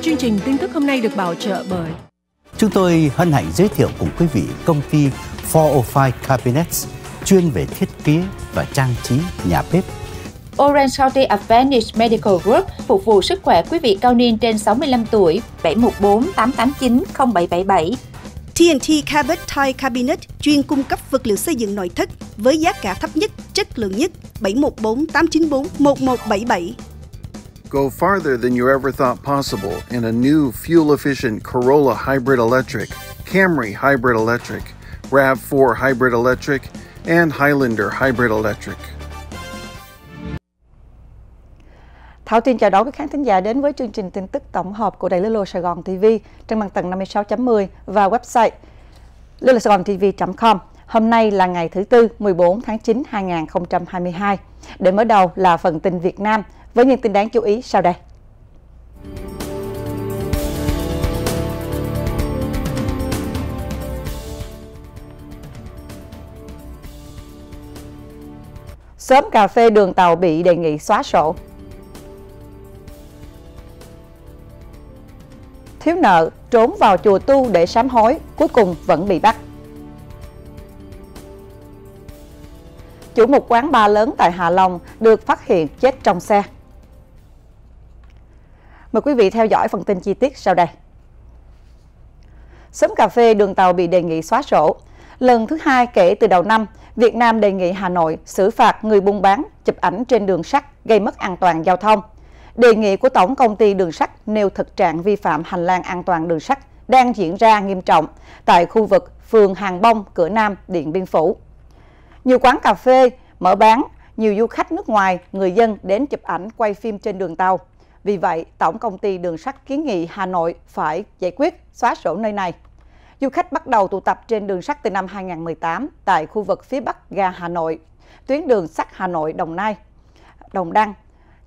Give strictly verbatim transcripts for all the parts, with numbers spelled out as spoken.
Chương trình tin tức hôm nay được bảo trợ bởi... Chúng tôi hân hạnh giới thiệu cùng quý vị công ty bốn không năm Cabinets chuyên về thiết kế và trang trí nhà bếp. Orange County Advantage Medical Group phục vụ sức khỏe quý vị cao niên trên sáu mươi lăm tuổi, bảy một bốn, tám tám chín, không bảy bảy bảy. tê en tê Cabot Tide Cabinet chuyên cung cấp vật liệu xây dựng nội thất với giá cả thấp nhất, chất lượng nhất, bảy một bốn, tám chín bốn, một một bảy bảy. Go farther than you ever thought possible in a new fuel-efficient Corolla Hybrid Electric, Camry Hybrid Electric, RAV four Hybrid Electric and Highlander Hybrid Electric. Thảo Tín chào đón các khán thính giả đến với chương trình tin tức tổng hợp của đài Little Saigon ti vi trên màn tầng năm mươi sáu chấm mười và website little saigon t v chấm com. Hôm nay là ngày thứ Tư, mười bốn tháng chín năm hai nghìn không trăm hai mươi hai. Để mở đầu là phần tin Việt Nam với những tin đáng chú ý sau đây. Xóm cà phê đường tàu bị đề nghị xóa sổ. Thiếu nợ trốn vào chùa tu để sám hối, cuối cùng vẫn bị bắt. Chủ một quán bar lớn tại Hạ Long được phát hiện chết trong xe. Mời quý vị theo dõi phần tin chi tiết sau đây. Xóm cà phê đường tàu bị đề nghị xóa sổ. Lần thứ hai kể từ đầu năm, Việt Nam đề nghị Hà Nội xử phạt người buôn bán, chụp ảnh trên đường sắt gây mất an toàn giao thông. Đề nghị của Tổng Công ty Đường sắt nêu thực trạng vi phạm hành lang an toàn đường sắt đang diễn ra nghiêm trọng tại khu vực phường Hàng Bông, Cửa Nam, Điện Biên Phủ. Nhiều quán cà phê mở bán, nhiều du khách nước ngoài, người dân đến chụp ảnh quay phim trên đường tàu. Vì vậy, Tổng Công ty Đường sắt kiến nghị Hà Nội phải giải quyết, xóa sổ nơi này. Du khách bắt đầu tụ tập trên đường sắt từ năm hai nghìn không trăm mười tám tại khu vực phía Bắc ga Hà Nội, tuyến đường sắt Hà Nội Đồng Nai, Đồng Đăng.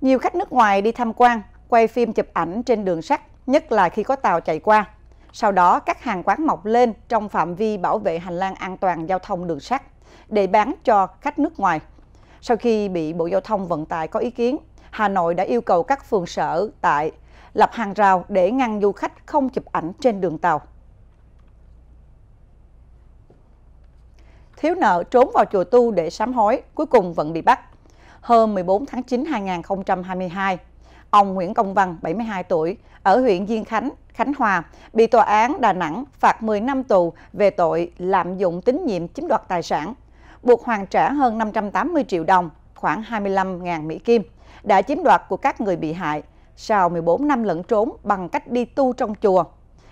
Nhiều khách nước ngoài đi tham quan, quay phim chụp ảnh trên đường sắt, nhất là khi có tàu chạy qua. Sau đó, các hàng quán mọc lên trong phạm vi bảo vệ hành lang an toàn giao thông đường sắt để bán cho khách nước ngoài. Sau khi bị Bộ Giao thông Vận tải có ý kiến, Hà Nội đã yêu cầu các phường sở tại lập hàng rào để ngăn du khách không chụp ảnh trên đường tàu. Thiếu nợ trốn vào chùa tu để sám hối, cuối cùng vẫn bị bắt. Hôm mười bốn tháng chín năm hai nghìn không trăm hai mươi hai, ông Nguyễn Công Văn, bảy mươi hai tuổi, ở huyện Diên Khánh, Khánh Hòa, bị Tòa án Đà Nẵng phạt mười năm tù về tội lạm dụng tín nhiệm chiếm đoạt tài sản, buộc hoàn trả hơn năm trăm tám mươi triệu đồng, khoảng hai mươi lăm nghìn Mỹ Kim, đã chiếm đoạt của các người bị hại, sau mười bốn năm lẫn trốn bằng cách đi tu trong chùa.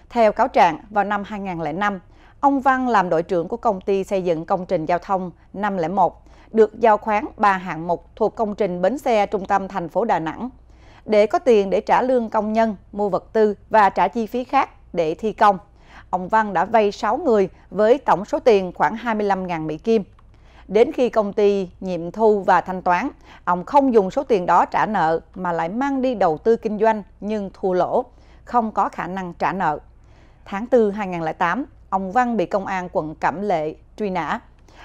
Theo cáo trạng, vào năm hai nghìn không trăm lẻ năm, ông Văn làm đội trưởng của công ty xây dựng công trình giao thông năm không một, được giao khoán ba hạng mục thuộc công trình bến xe trung tâm thành phố Đà Nẵng. Để có tiền để trả lương công nhân, mua vật tư và trả chi phí khác để thi công, ông Văn đã vay sáu người với tổng số tiền khoảng hai mươi lăm nghìn Mỹ Kim. Đến khi công ty nghiệm thu và thanh toán, ông không dùng số tiền đó trả nợ mà lại mang đi đầu tư kinh doanh nhưng thua lỗ, không có khả năng trả nợ. Tháng tư năm hai nghìn không trăm lẻ tám, ông Văn bị công an quận Cẩm Lệ truy nã.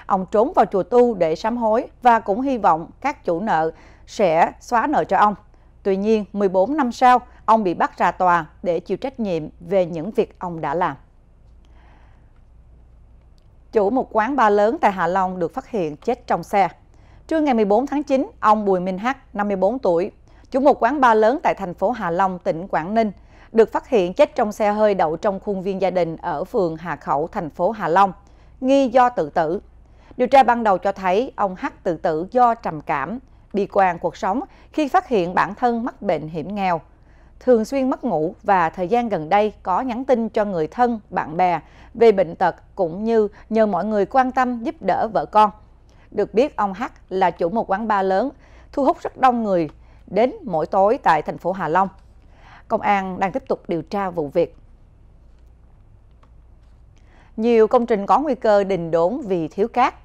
Ông trốn vào chùa tu để sám hối và cũng hy vọng các chủ nợ sẽ xóa nợ cho ông. Tuy nhiên, mười bốn năm sau, ông bị bắt ra tòa để chịu trách nhiệm về những việc ông đã làm. Chủ một quán bar lớn tại Hạ Long được phát hiện chết trong xe. Trưa ngày mười bốn tháng chín, ông Bùi Minh H, năm mươi bốn tuổi, chủ một quán bar lớn tại thành phố Hạ Long, tỉnh Quảng Ninh, được phát hiện chết trong xe hơi đậu trong khuôn viên gia đình ở phường Hà Khẩu, thành phố Hạ Long, nghi do tự tử. Điều tra ban đầu cho thấy ông H tự tử do trầm cảm, bi quan cuộc sống khi phát hiện bản thân mắc bệnh hiểm nghèo, thường xuyên mất ngủ và thời gian gần đây có nhắn tin cho người thân, bạn bè về bệnh tật cũng như nhờ mọi người quan tâm giúp đỡ vợ con. Được biết ông H là chủ một quán bar lớn, thu hút rất đông người đến mỗi tối tại thành phố Hạ Long. Công an đang tiếp tục điều tra vụ việc. Nhiều công trình có nguy cơ đình đốn vì thiếu cát.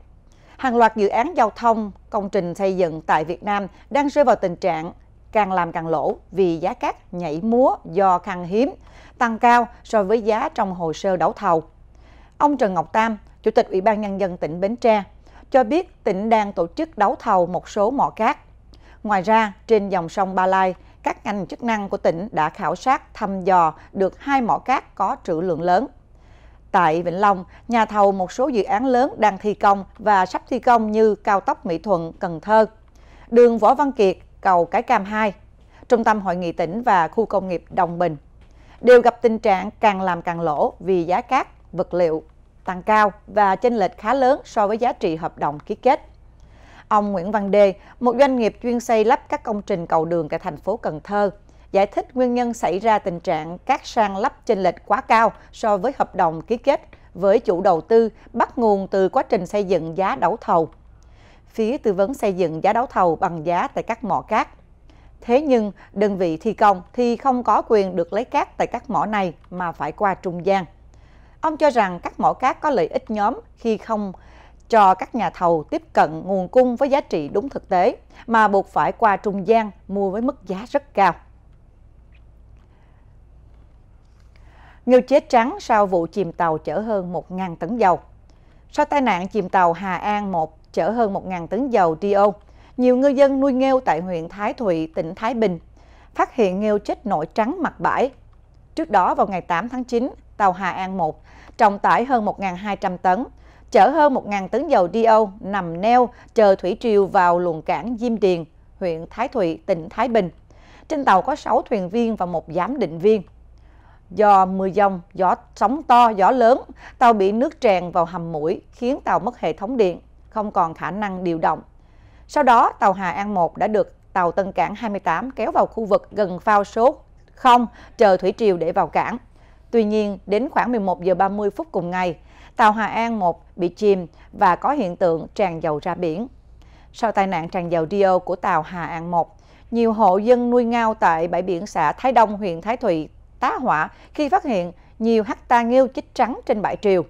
Hàng loạt dự án giao thông, công trình xây dựng tại Việt Nam đang rơi vào tình trạng càng làm càng lỗ vì giá cát nhảy múa do khan hiếm, tăng cao so với giá trong hồ sơ đấu thầu. Ông Trần Ngọc Tam, Chủ tịch Ủy ban Nhân dân tỉnh Bến Tre, cho biết tỉnh đang tổ chức đấu thầu một số mỏ cát. Ngoài ra, trên dòng sông Ba Lai, các ngành chức năng của tỉnh đã khảo sát thăm dò được hai mỏ cát có trữ lượng lớn. Tại Vĩnh Long, nhà thầu một số dự án lớn đang thi công và sắp thi công như cao tốc Mỹ Thuận - Cần Thơ, đường Võ Văn Kiệt, cầu Cái Cam hai, Trung tâm Hội nghị tỉnh và khu công nghiệp Đồng Bình đều gặp tình trạng càng làm càng lỗ vì giá cát, vật liệu tăng cao và chênh lệch khá lớn so với giá trị hợp đồng ký kết. Ông Nguyễn Văn Đê, một doanh nghiệp chuyên xây lắp các công trình cầu đường tại thành phố Cần Thơ, giải thích nguyên nhân xảy ra tình trạng cát sang lắp chênh lệch quá cao so với hợp đồng ký kết với chủ đầu tư bắt nguồn từ quá trình xây dựng giá đấu thầu. Phía tư vấn xây dựng giá đấu thầu bằng giá tại các mỏ cát. Thế nhưng, đơn vị thi công thì không có quyền được lấy cát tại các mỏ này mà phải qua trung gian. Ông cho rằng các mỏ cát có lợi ích nhóm khi không cho các nhà thầu tiếp cận nguồn cung với giá trị đúng thực tế, mà buộc phải qua trung gian mua với mức giá rất cao. Nghêu chết trắng sau vụ chìm tàu chở hơn một nghìn tấn dầu. Sau tai nạn chìm tàu Hà An một chở hơn một nghìn tấn dầu đê ô, nhiều ngư dân nuôi nghêu tại huyện Thái Thụy, tỉnh Thái Bình, phát hiện nghêu chết nổi trắng mặt bãi. Trước đó vào ngày tám tháng chín, tàu Hà An một trọng tải hơn một nghìn hai trăm tấn, chở hơn một nghìn tấn dầu đê ô nằm neo chờ thủy triều vào luồng cảng Diêm Điền, huyện Thái Thụy, tỉnh Thái Bình. Trên tàu có sáu thuyền viên và một giám định viên. Do mưa dông, gió sóng to, gió lớn, tàu bị nước tràn vào hầm mũi khiến tàu mất hệ thống điện, không còn khả năng điều động. Sau đó, tàu Hà An một đã được tàu Tân Cảng hai mươi tám kéo vào khu vực gần phao số không chờ thủy triều để vào cảng. Tuy nhiên, đến khoảng mười một giờ ba mươi phút cùng ngày, tàu Hà An một bị chìm và có hiện tượng tràn dầu ra biển. Sau tai nạn tràn dầu đê ô của tàu Hà An một, nhiều hộ dân nuôi ngao tại bãi biển xã Thái Đông, huyện Thái Thụy tá hỏa khi phát hiện nhiều hecta nghêu chết trắng trên bãi triều.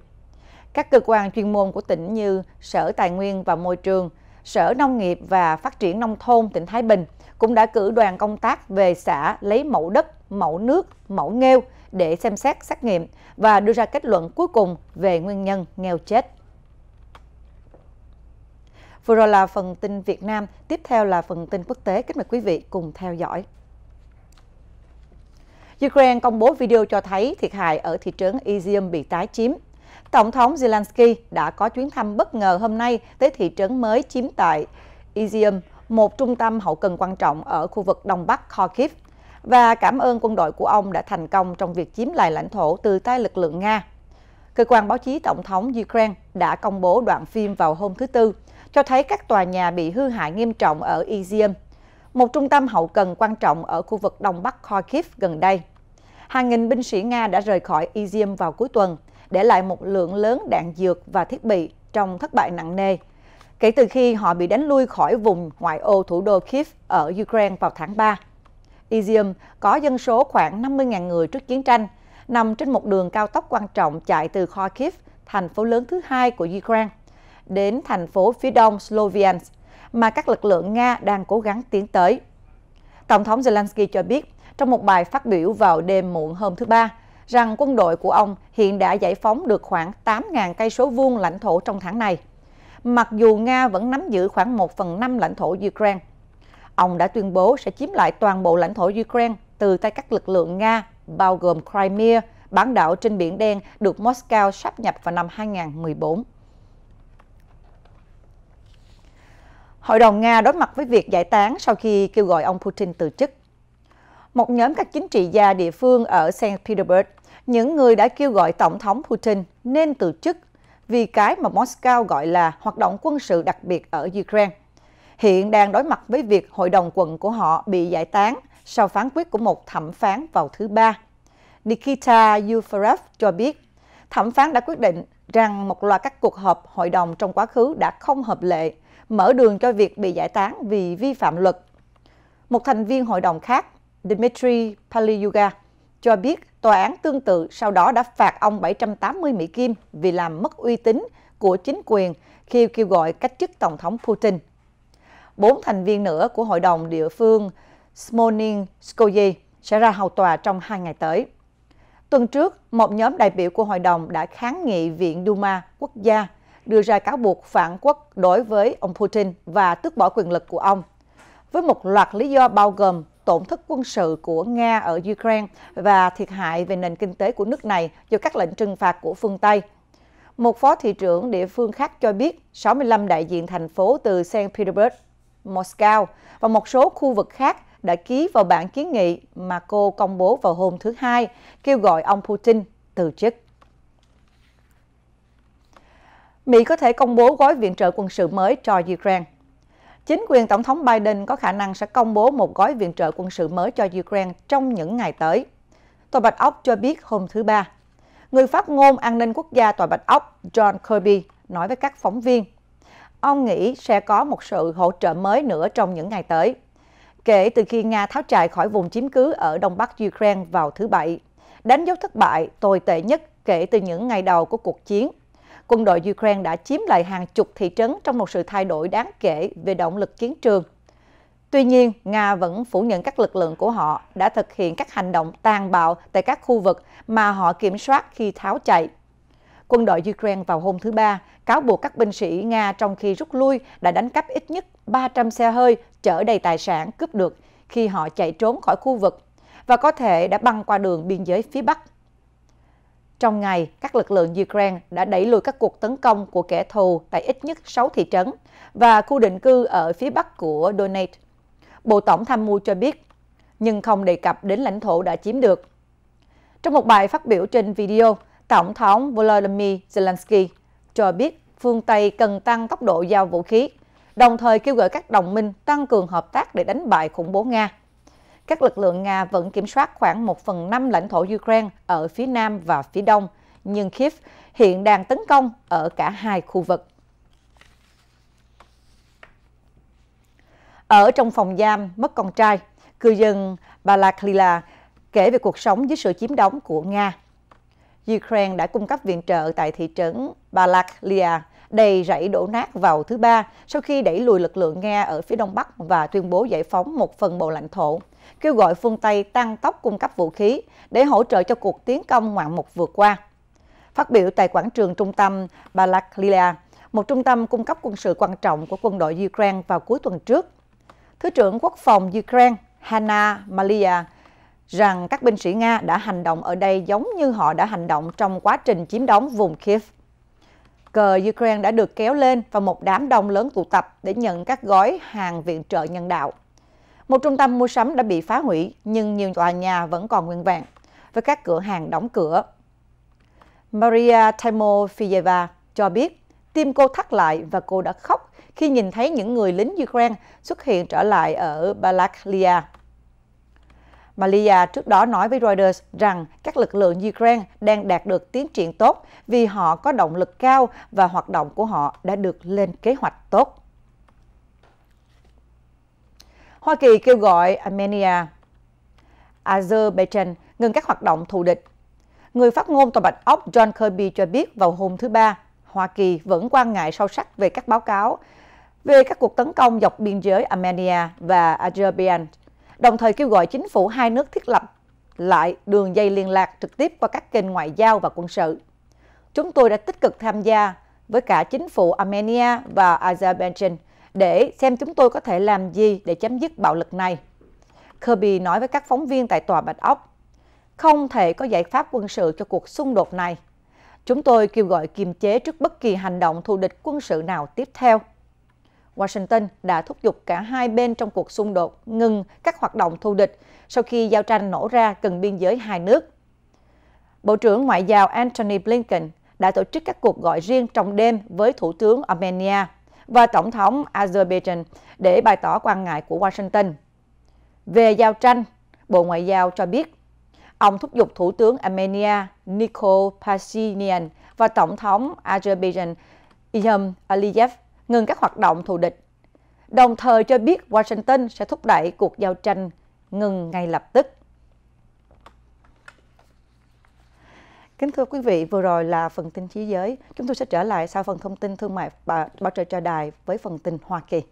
Các cơ quan chuyên môn của tỉnh như Sở Tài nguyên và Môi trường, Sở Nông nghiệp và Phát triển Nông thôn tỉnh Thái Bình cũng đã cử đoàn công tác về xã lấy mẫu đất, mẫu nước, mẫu nghêu để xem xét xét nghiệm và đưa ra kết luận cuối cùng về nguyên nhân nghêu chết. Vừa rồi là phần tin Việt Nam, tiếp theo là phần tin quốc tế. Kính mời quý vị cùng theo dõi. Ukraine công bố video cho thấy thiệt hại ở thị trấn Izium bị tái chiếm. Tổng thống Zelensky đã có chuyến thăm bất ngờ hôm nay tới thị trấn mới chiếm tại Izium, một trung tâm hậu cần quan trọng ở khu vực Đông Bắc Kharkiv, và cảm ơn quân đội của ông đã thành công trong việc chiếm lại lãnh thổ từ tay lực lượng Nga. Cơ quan báo chí Tổng thống Ukraine đã công bố đoạn phim vào hôm thứ Tư, cho thấy các tòa nhà bị hư hại nghiêm trọng ở Izium, một trung tâm hậu cần quan trọng ở khu vực Đông Bắc Kharkiv gần đây. Hàng nghìn binh sĩ Nga đã rời khỏi Izium vào cuối tuần, để lại một lượng lớn đạn dược và thiết bị trong thất bại nặng nề, kể từ khi họ bị đánh lui khỏi vùng ngoại ô thủ đô Kyiv ở Ukraine vào tháng ba. Izium có dân số khoảng năm mươi nghìn người trước chiến tranh, nằm trên một đường cao tốc quan trọng chạy từ Kharkiv, thành phố lớn thứ hai của Ukraine, đến thành phố phía đông Sloviansk, mà các lực lượng Nga đang cố gắng tiến tới. Tổng thống Zelensky cho biết trong một bài phát biểu vào đêm muộn hôm thứ Ba rằng quân đội của ông hiện đã giải phóng được khoảng tám nghìn cây số vuông lãnh thổ trong tháng này, mặc dù Nga vẫn nắm giữ khoảng một phần năm lãnh thổ Ukraine. Ông đã tuyên bố sẽ chiếm lại toàn bộ lãnh thổ Ukraine từ tay các lực lượng Nga, bao gồm Crimea, bán đảo trên Biển Đen được Moscow sáp nhập vào năm hai nghìn không trăm mười bốn. Hội đồng Nga đối mặt với việc giải tán sau khi kêu gọi ông Putin từ chức. Một nhóm các chính trị gia địa phương ở Saint Petersburg, những người đã kêu gọi Tổng thống Putin nên từ chức vì cái mà Moscow gọi là hoạt động quân sự đặc biệt ở Ukraine, hiện đang đối mặt với việc hội đồng quận của họ bị giải tán sau phán quyết của một thẩm phán vào thứ Ba. Nikita Yufarev cho biết, thẩm phán đã quyết định rằng một loạt các cuộc họp hội đồng trong quá khứ đã không hợp lệ, mở đường cho việc bị giải tán vì vi phạm luật. Một thành viên hội đồng khác, Dmitry Paliyuga, cho biết tòa án tương tự sau đó đã phạt ông bảy trăm tám mươi Mỹ Kim vì làm mất uy tín của chính quyền khi kêu gọi cách chức Tổng thống Putin. Bốn thành viên nữa của hội đồng địa phương Smolinskoye sẽ ra hầu tòa trong hai ngày tới. Tuần trước, một nhóm đại biểu của hội đồng đã kháng nghị Viện Duma Quốc gia đưa ra cáo buộc phản quốc đối với ông Putin và tước bỏ quyền lực của ông, với một loạt lý do bao gồm tổn thất quân sự của Nga ở Ukraine và thiệt hại về nền kinh tế của nước này do các lệnh trừng phạt của phương Tây. Một phó thị trưởng địa phương khác cho biết sáu mươi lăm đại diện thành phố từ Saint Petersburg, Moscow và một số khu vực khác đã ký vào bản kiến nghị mà cô công bố vào hôm thứ Hai, kêu gọi ông Putin từ chức. Mỹ có thể công bố gói viện trợ quân sự mới cho Ukraine. Chính quyền Tổng thống Biden có khả năng sẽ công bố một gói viện trợ quân sự mới cho Ukraine trong những ngày tới. Tòa Bạch Ốc cho biết hôm thứ Ba. Người phát ngôn an ninh quốc gia Tòa Bạch Ốc John Kirby nói với các phóng viên, ông nghĩ sẽ có một sự hỗ trợ mới nữa trong những ngày tới, kể từ khi Nga tháo chạy khỏi vùng chiếm cứ ở Đông Bắc Ukraine vào thứ Bảy. Đánh dấu thất bại tồi tệ nhất kể từ những ngày đầu của cuộc chiến. Quân đội Ukraine đã chiếm lại hàng chục thị trấn trong một sự thay đổi đáng kể về động lực chiến trường. Tuy nhiên, Nga vẫn phủ nhận các lực lượng của họ đã thực hiện các hành động tàn bạo tại các khu vực mà họ kiểm soát khi tháo chạy. Quân đội Ukraine vào hôm thứ Ba cáo buộc các binh sĩ Nga trong khi rút lui đã đánh cắp ít nhất ba trăm xe hơi chở đầy tài sản cướp được khi họ chạy trốn khỏi khu vực và có thể đã băng qua đường biên giới phía Bắc. Trong ngày, các lực lượng Ukraine đã đẩy lùi các cuộc tấn công của kẻ thù tại ít nhất sáu thị trấn và khu định cư ở phía Bắc của Donetsk. Bộ Tổng tham mưu cho biết, nhưng không đề cập đến lãnh thổ đã chiếm được. Trong một bài phát biểu trên video, Tổng thống Volodymyr Zelensky cho biết phương Tây cần tăng tốc độ giao vũ khí, đồng thời kêu gọi các đồng minh tăng cường hợp tác để đánh bại khủng bố Nga. Các lực lượng Nga vẫn kiểm soát khoảng một phần năm lãnh thổ Ukraine ở phía nam và phía đông, nhưng Kyiv hiện đang tấn công ở cả hai khu vực. Ở trong phòng giam mất con trai, cư dân Balakliia kể về cuộc sống dưới sự chiếm đóng của Nga. Ukraine đã cung cấp viện trợ tại thị trấn Balakliia đầy rẫy đổ nát vào thứ Ba sau khi đẩy lùi lực lượng Nga ở phía đông bắc và tuyên bố giải phóng một phần bộ lãnh thổ, kêu gọi phương Tây tăng tốc cung cấp vũ khí để hỗ trợ cho cuộc tiến công ngoạn mục vừa qua. Phát biểu tại quảng trường trung tâm Balakliia, một trung tâm cung cấp quân sự quan trọng của quân đội Ukraine vào cuối tuần trước, Thứ trưởng Quốc phòng Ukraine Hanna Malia rằng các binh sĩ Nga đã hành động ở đây giống như họ đã hành động trong quá trình chiếm đóng vùng Kyiv. Cờ Ukraine đã được kéo lên và một đám đông lớn tụ tập để nhận các gói hàng viện trợ nhân đạo. Một trung tâm mua sắm đã bị phá hủy nhưng nhiều tòa nhà vẫn còn nguyên vẹn, với các cửa hàng đóng cửa. Maria Timofeyeva cho biết tim cô thắt lại và cô đã khóc khi nhìn thấy những người lính Ukraine xuất hiện trở lại ở Balakliia. Malia trước đó nói với Reuters rằng các lực lượng Ukraine đang đạt được tiến triển tốt vì họ có động lực cao và hoạt động của họ đã được lên kế hoạch tốt. Hoa Kỳ kêu gọi Armenia, Azerbaijan ngừng các hoạt động thù địch. Người phát ngôn Tòa Bạch Ốc John Kirby cho biết vào hôm thứ Ba, Hoa Kỳ vẫn quan ngại sâu sắc về các báo cáo về các cuộc tấn công dọc biên giới Armenia và Azerbaijan, đồng thời kêu gọi chính phủ hai nước thiết lập lại đường dây liên lạc trực tiếp qua các kênh ngoại giao và quân sự. Chúng tôi đã tích cực tham gia với cả chính phủ Armenia và Azerbaijan để xem chúng tôi có thể làm gì để chấm dứt bạo lực này. Kirby nói với các phóng viên tại Tòa Bạch Ốc, không thể có giải pháp quân sự cho cuộc xung đột này. Chúng tôi kêu gọi kiềm chế trước bất kỳ hành động thù địch quân sự nào tiếp theo. Washington đã thúc giục cả hai bên trong cuộc xung đột ngừng các hoạt động thù địch sau khi giao tranh nổ ra gần biên giới hai nước. Bộ trưởng Ngoại giao Antony Blinken đã tổ chức các cuộc gọi riêng trong đêm với Thủ tướng Armenia và Tổng thống Azerbaijan để bày tỏ quan ngại của Washington. Về giao tranh, Bộ Ngoại giao cho biết, ông thúc giục Thủ tướng Armenia Nikol Pashinyan và Tổng thống Azerbaijan Ilham Aliyev ngừng các hoạt động thù địch, đồng thời cho biết Washington sẽ thúc đẩy cuộc giao tranh ngừng ngay lập tức. Kính thưa quý vị, vừa rồi là phần tin thế giới. Chúng tôi sẽ trở lại sau phần thông tin thương mại và bảo trợ cho đài với phần tin Hoa Kỳ.